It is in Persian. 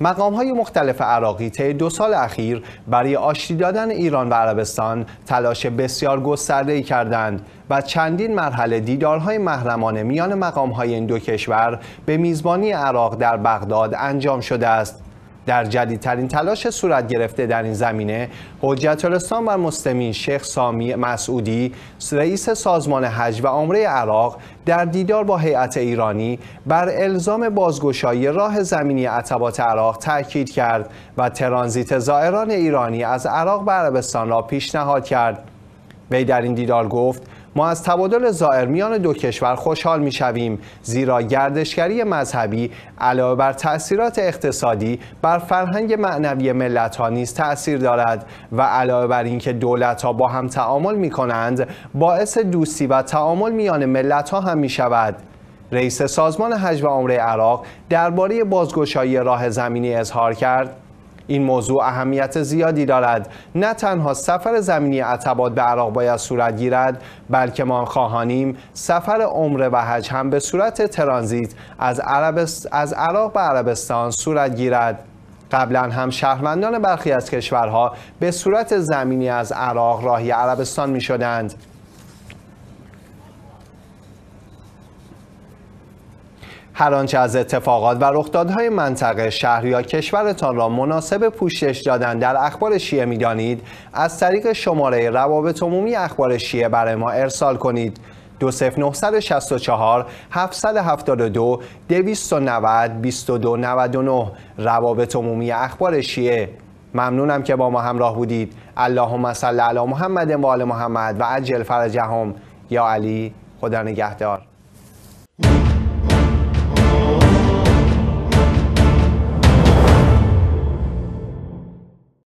مقام‌های مختلف عراقی طی 2 سال اخیر برای آشتی دادن ایران و عربستان تلاش بسیار گسترده‌ای کردند و چندین مرحله دیدارهای محرمانه میان مقام‌های این دو کشور به میزبانی عراق در بغداد انجام شده است. در جدیدترین تلاش صورت گرفته در این زمینه، حجت الاسلام و مسلمین شیخ سامی مسعودی، رئیس سازمان حج و عمره عراق، در دیدار با هیئت ایرانی بر الزام بازگشایی راه زمینی عتبات عراق تاکید کرد و ترانزیت زائران ایرانی از عراق به عربستان را پیشنهاد کرد. وی در این دیدار گفت: ما از تبادل زائر میان دو کشور خوشحال میشویم، زیرا گردشگری مذهبی علاوه بر تأثیرات اقتصادی بر فرهنگ معنوی ملت‌ها نیز تأثیر دارد و علاوه بر اینکه دولت‌ها با هم تعامل می‌کنند، باعث دوستی و تعامل میان ملت‌ها هم می‌شود. رئیس سازمان حج و عمره عراق درباره بازگشایی راه زمینی اظهار کرد: این موضوع اهمیت زیادی دارد. نه تنها سفر زمینی عتبات به عراق باید صورت گیرد، بلکه ما خواهانیم سفر عمره و حج هم به صورت ترانزیت از عراق به عربستان صورت گیرد. قبلا هم شهروندان برخی از کشورها به صورت زمینی از عراق راهی عربستان می شدند. هر آنچه از اتفاقات و رخدادهای منطقه، شهر یا کشورتان را مناسب پوشش دادن در اخبار شیعه می‌دانید، از طریق شماره روابط عمومی اخبار شیعه برای ما ارسال کنید: 20964 772 290 2299. روابط عمومی اخبار شیعه. ممنونم که با ما همراه بودید. اللهم صل علی محمد و آل محمد و عجل فرجهم. یا علی، خدا نگهدار.